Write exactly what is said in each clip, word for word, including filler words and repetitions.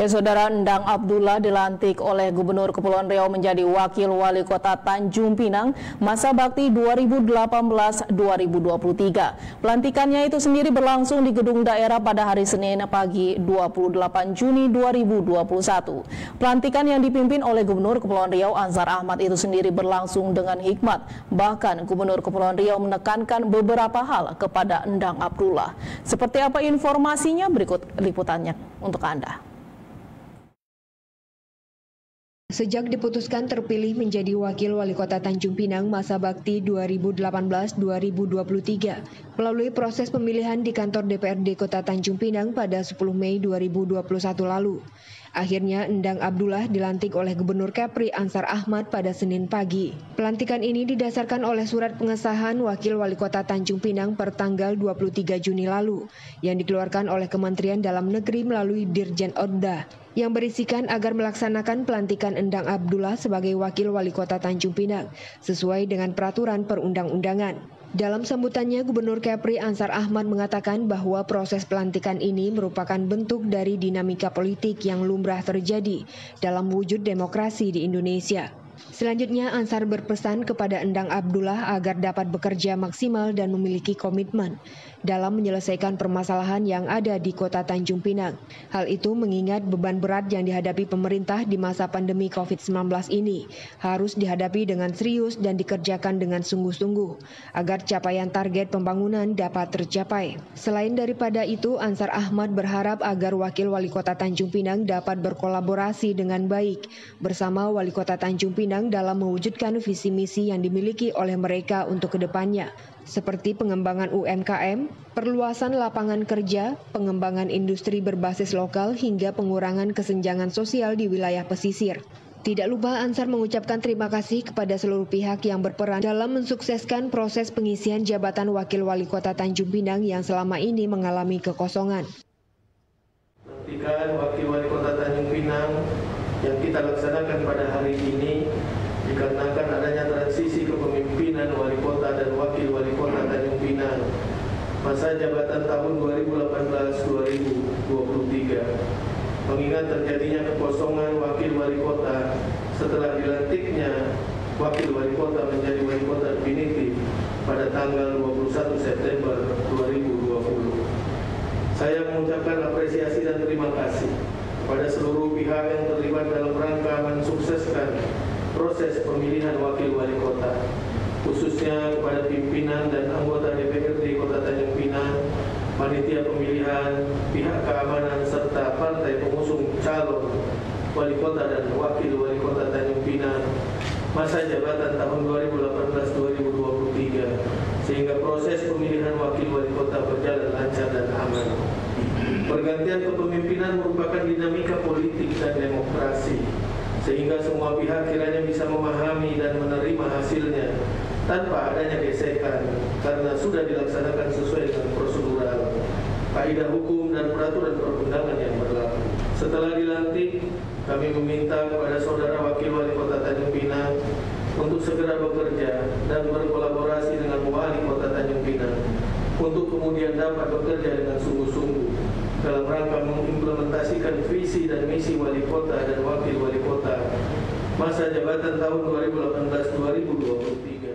Ya, Saudara, Endang Abdullah dilantik oleh Gubernur Kepulauan Riau menjadi Wakil Wali Kota Tanjung Pinang masa bakti dua ribu delapan belas dua ribu dua puluh tiga. Pelantikannya itu sendiri berlangsung di Gedung Daerah pada hari Senin pagi dua puluh delapan Juni dua ribu dua puluh satu. Pelantikan yang dipimpin oleh Gubernur Kepulauan Riau Ansar Ahmad itu sendiri berlangsung dengan hikmat. Bahkan Gubernur Kepulauan Riau menekankan beberapa hal kepada Endang Abdullah. Seperti apa informasinya? Berikut liputannya untuk Anda. Sejak diputuskan terpilih menjadi Wakil Wali Kota Tanjung Pinang masa bakti dua ribu delapan belas dua ribu dua puluh tiga melalui proses pemilihan di kantor D P R D Kota Tanjung Pinang pada sepuluh Mei dua ribu dua puluh satu lalu. Akhirnya Endang Abdullah dilantik oleh Gubernur Kepri Ansar Ahmad pada Senin pagi. Pelantikan ini didasarkan oleh surat pengesahan Wakil Wali Kota Tanjung Pinang per tanggal dua puluh tiga Juni lalu yang dikeluarkan oleh Kementerian Dalam Negeri melalui Dirjen Otda yang berisikan agar melaksanakan pelantikan Endang Abdullah sebagai Wakil Wali Kota Tanjung Pinang sesuai dengan peraturan perundang-undangan. Dalam sambutannya, Gubernur Kepri Ansar Ahmad mengatakan bahwa proses pelantikan ini merupakan bentuk dari dinamika politik yang lumrah terjadi dalam wujud demokrasi di Indonesia. Selanjutnya, Ansar berpesan kepada Endang Abdullah agar dapat bekerja maksimal dan memiliki komitmen dalam menyelesaikan permasalahan yang ada di Kota Tanjung Pinang. Hal itu mengingat beban berat yang dihadapi pemerintah di masa pandemi COVID sembilan belas ini harus dihadapi dengan serius dan dikerjakan dengan sungguh-sungguh agar capaian target pembangunan dapat tercapai. Selain daripada itu, Ansar Ahmad berharap agar Wakil Wali Kota Tanjung Pinang dapat berkolaborasi dengan baik bersama Wali Kota Tanjung Pinang dalam mewujudkan visi misi yang dimiliki oleh mereka untuk kedepannya, seperti pengembangan U M K M, perluasan lapangan kerja, pengembangan industri berbasis lokal, hingga pengurangan kesenjangan sosial di wilayah pesisir. Tidak lupa Ansar mengucapkan terima kasih kepada seluruh pihak yang berperan dalam mensukseskan proses pengisian jabatan Wakil Wali Kota Tanjung Pinang yang selama ini mengalami kekosongan. Pelantikan Wakil Wali Kota Tanjung Pinang yang kita laksanakan pada hari ini dikarenakan adanya transisi kepemimpinan wali kota dan wakil wali kota Tanjung Pinang masa jabatan tahun dua ribu delapan belas dua ribu dua puluh tiga, mengingat terjadinya kekosongan wakil wali kota setelah dilantiknya wakil wali kota menjadi wali kota definitif pada tanggal dua puluh satu September dua ribu dua puluh. Saya mengucapkan apresiasi dan terima kasih kepada seluruh pihak yang terlibat dalam rangka mensukseskan proses pemilihan wakil wali kota, khususnya kepada pimpinan dan anggota D P R D Kota Tanjung Pinang, panitia pemilihan, pihak keamanan, serta partai pengusung calon wali kota dan wakil wali kota Tanjung Pinang masa jabatan tahun dua ribu delapan belas dua ribu dua puluh tiga, sehingga proses pemilihan wakil wali kota berjalan lancar dan aman. Pergantian kepemimpinan merupakan dinamika politik dan demokrasi, sehingga semua pihak kiranya bisa memahami dan menerima hasilnya tanpa adanya gesekan karena sudah dilaksanakan sesuai dengan prosedural, kaidah hukum dan peraturan perundangan yang berlaku. Setelah dilantik, kami meminta kepada saudara Wakil Wali Kota Tanjung Pinang untuk segera bekerja dan berkolaborasi dengan Wali Kota Tanjung Pinang untuk kemudian dapat bekerja dengan sungguh-sungguh dalam rangka mengimplementasikan visi dan misi wali kota dan wakil wali kota masa jabatan tahun dua ribu delapan belas dua ribu dua puluh tiga.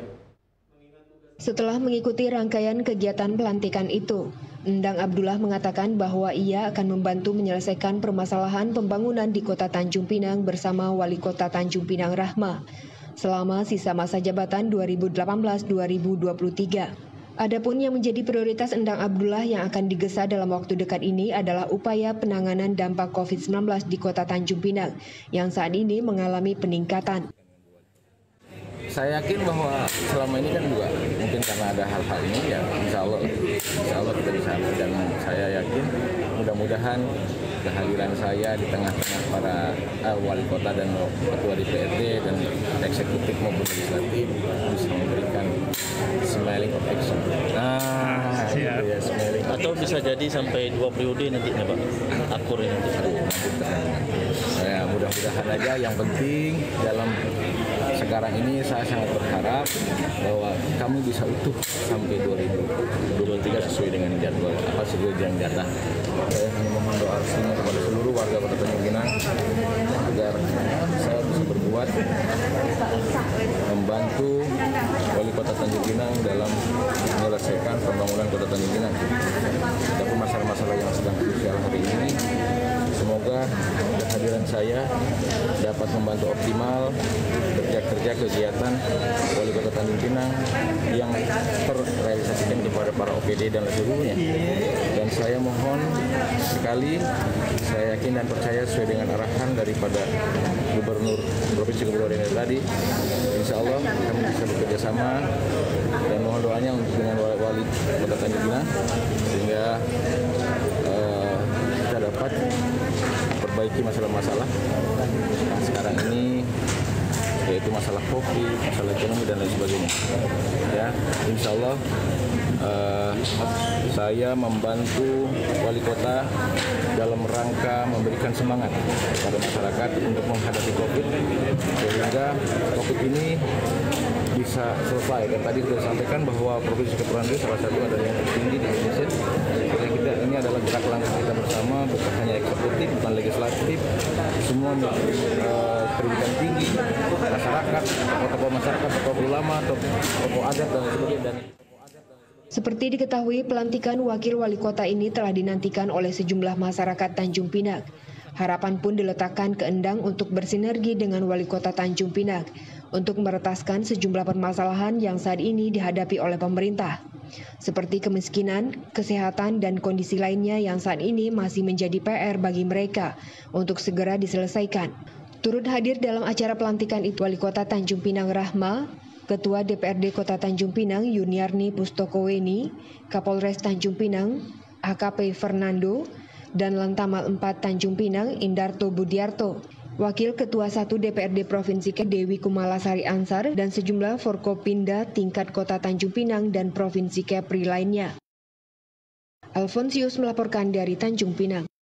Setelah mengikuti rangkaian kegiatan pelantikan itu, Endang Abdullah mengatakan bahwa ia akan membantu menyelesaikan permasalahan pembangunan di Kota Tanjung Pinang bersama Wali Kota Tanjung Pinang Rahma selama sisa masa jabatan dua ribu delapan belas dua ribu dua puluh tiga. Adapun yang menjadi prioritas Endang Abdullah yang akan digesa dalam waktu dekat ini adalah upaya penanganan dampak COVID sembilan belas di Kota Tanjung Pinang yang saat ini mengalami peningkatan. Saya yakin bahwa selama ini kan juga mungkin karena ada hal-hal ini ya insya Allah, insya Allah kita bisa, dan saya yakin mudah-mudahan kehadiran saya di tengah-tengah para eh, wali kota dan ketua D P R D dan eksekutif maupun legislatif bisa memberikan smelling of action. Nah, siap. Ya, smelling. Atau bisa jadi sampai dua periode nantinya Pak, akurnya nanti. Ya, mudah-mudahan aja. Yang penting dalam sekarang ini saya sangat berharap bahwa kami bisa utuh sampai dua ribu dua puluh tiga sesuai dengan jadwal apa sesuai dengan jatah. Saya hanya memohon doa kepada seluruh warga Kota Tanjung Pinang saya dapat membantu optimal kerja-kerja kegiatan Wali Kota Tanjung Pinang yang terrealisasikan kepada para O P D dan seluruhnya. Dan saya mohon sekali, saya yakin dan percaya sesuai dengan arahan daripada Gubernur Provinsi Kepulauan Riau tadi, insya Allah kami bisa bekerja sama dan mohon doanya untuk dengan Wali Kota Tanjung Pinang sehingga uh, kita dapat perbaiki masalah-masalah yang sekarang ini, yaitu masalah COVID, masalah ekonomi dan lain sebagainya. Ya, insya Allah uh, saya membantu Wali Kota dalam rangka memberikan semangat kepada masyarakat untuk menghadapi COVID sehingga COVID ini bisa selesai. Dan tadi sudah sampaikan bahwa Provinsi Kepulauan Riau salah satu adalah yang tertinggi di Indonesia. Jadi kita ini adalah gerak langkah kita bersama, bukan hanya eksekutif, bukan legislatif, semua uh, pendidikan tinggi, masyarakat, tokoh masyarakat, tokoh ulama, tokoh adat dan sebagainya. Seperti diketahui, pelantikan wakil wali kota ini telah dinantikan oleh sejumlah masyarakat Tanjung Pinang. Harapan pun diletakkan ke Endang untuk bersinergi dengan wali kota Tanjung Pinang untuk meretaskan sejumlah permasalahan yang saat ini dihadapi oleh pemerintah, seperti kemiskinan, kesehatan, dan kondisi lainnya yang saat ini masih menjadi P R bagi mereka untuk segera diselesaikan. Turut hadir dalam acara pelantikan itu Wali Kota Tanjung Pinang Rahma, Ketua D P R D Kota Tanjung Pinang Yuniarni Pustokoweni, Kapolres Tanjung Pinang A K P Fernando, dan Lantamal empat Tanjung Pinang Indarto Budiarto, Wakil Ketua satu D P R D Provinsi Kedewi Kumalasari Ansar, dan sejumlah Forkopinda tingkat Kota Tanjung Pinang dan Provinsi Kepri lainnya. Alfonsius melaporkan dari Tanjung Pinang.